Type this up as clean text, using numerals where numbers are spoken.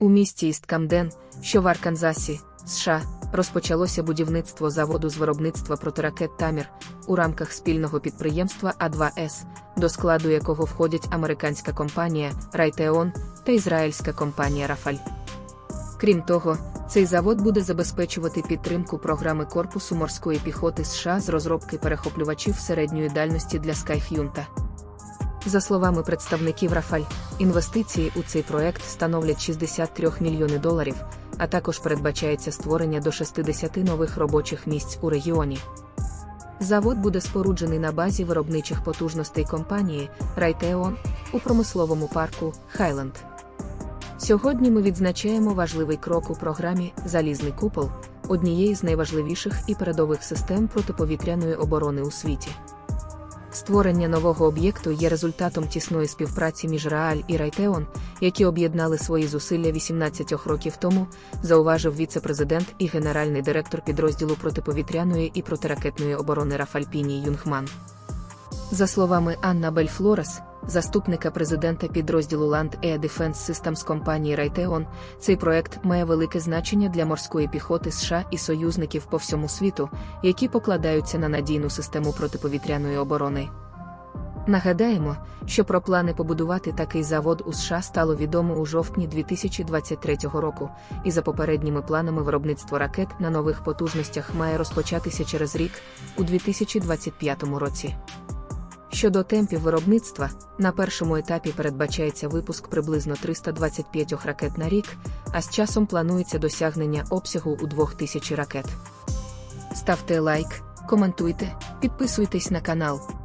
У місті Істкамден, що в Арканзасі, США, розпочалося будівництво заводу з виробництва протиракет «Тамір» у рамках спільного підприємства А2С, до складу якого входять американська компанія Raytheon та ізраїльська компанія Рафаль. Крім того, цей завод буде забезпечувати підтримку програми Корпусу морської піхоти США з розробки перехоплювачів середньої дальності для Скайф'юнта. За словами представників Рафаль, інвестиції у цей проект становлять $63 мільйони, а також передбачається створення до 60 нових робочих місць у регіоні. Завод буде споруджений на базі виробничих потужностей компанії Raytheon у промисловому парку Хайланд. Сьогодні ми відзначаємо важливий крок у програмі «Залізний купол», однієї з найважливіших і передових систем протиповітряної оборони у світі. Створення нового об'єкту є результатом тісної співпраці між Рафаль і Raytheon, які об'єднали свої зусилля 18 років тому, зауважив віце-президент і генеральний директор підрозділу протиповітряної і протиракетної оборони Рафаль Піні Юнгман. За словами Анна Бельфлорес, заступника президента підрозділу Land Air Defense Systems компанії Raytheon, цей проект має велике значення для морської піхоти США і союзників по всьому світу, які покладаються на надійну систему протиповітряної оборони. Нагадаємо, що про плани побудувати такий завод у США стало відомо у жовтні 2023 року, і за попередніми планами виробництво ракет на нових потужностях має розпочатися через рік, у 2025 році. Щодо темпів виробництва, на першому етапі передбачається випуск приблизно 325 ракет на рік, а з часом планується досягнення обсягу у 2000 ракет. Ставте лайк, коментуйте, підписуйтесь на канал.